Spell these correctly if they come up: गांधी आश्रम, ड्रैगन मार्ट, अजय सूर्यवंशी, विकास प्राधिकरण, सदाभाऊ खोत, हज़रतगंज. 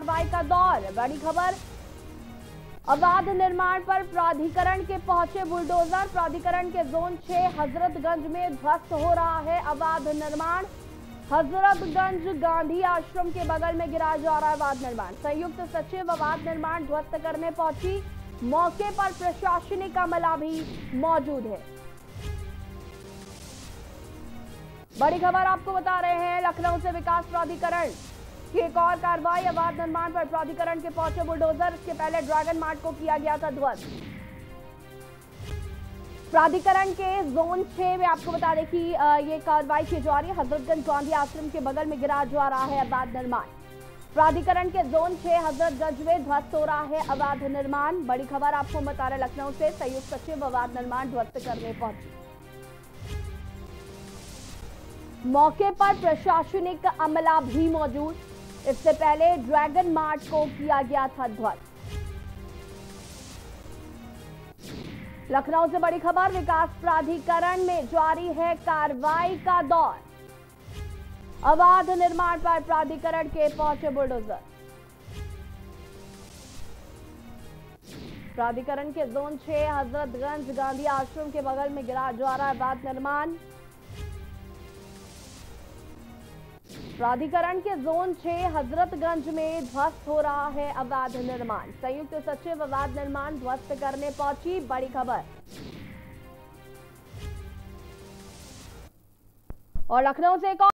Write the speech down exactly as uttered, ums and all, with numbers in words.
कार्रवाई का दौर। बड़ी खबर, अवैध निर्माण पर प्राधिकरण के पहुंचे बुलडोजर। प्राधिकरण के जोन छह हज़रतगंज में ध्वस्त हो रहा है अवैध निर्माण। हज़रतगंज गांधी आश्रम के बगल में गिरा जा रहा है अवैध निर्माण। संयुक्त सचिव अवैध निर्माण ध्वस्त करने पहुंची, मौके पर प्रशासनिक अमला भी मौजूद है। बड़ी खबर आपको बता रहे हैं लखनऊ से। विकास प्राधिकरण की एक और कार्रवाई, अवैध निर्माण पर प्राधिकरण के पहुंचे बुलडोजर। इसके पहले ड्रैगन मार्ट को किया गया था ध्वस्त। प्राधिकरण के जोन छह में आपको बता दें कि ये कार्रवाई की जा रही है। हज़रतगंज गांधी आश्रम के बगल में गिरा जा रहा है अवैध निर्माण। प्राधिकरण के जोन छह हज़रतगंज में ध्वस्त हो रहा है अवैध निर्माण। बड़ी खबर आपको बता रहे लखनऊ से। संयुक्त सचिव अवैध निर्माण ध्वस्त करने पहुंचे, मौके पर प्रशासनिक अमला भी मौजूद। इससे पहले ड्रैगन मार्ट को किया गया था ध्वस्त। लखनऊ से बड़ी खबर, विकास प्राधिकरण में जारी है कार्रवाई का दौर। अवैध निर्माण पर प्राधिकरण के पहुंचे बुलडोजर। प्राधिकरण के जोन छह हज़रतगंज गांधी आश्रम के बगल में गिरा जा रहा है अवैध निर्माण। प्राधिकरण के जोन छह हज़रतगंज में ध्वस्त हो रहा है अवैध निर्माण। संयुक्त सचिव अवैध निर्माण ध्वस्त करने पहुंची। बड़ी खबर। और लखनऊ से एक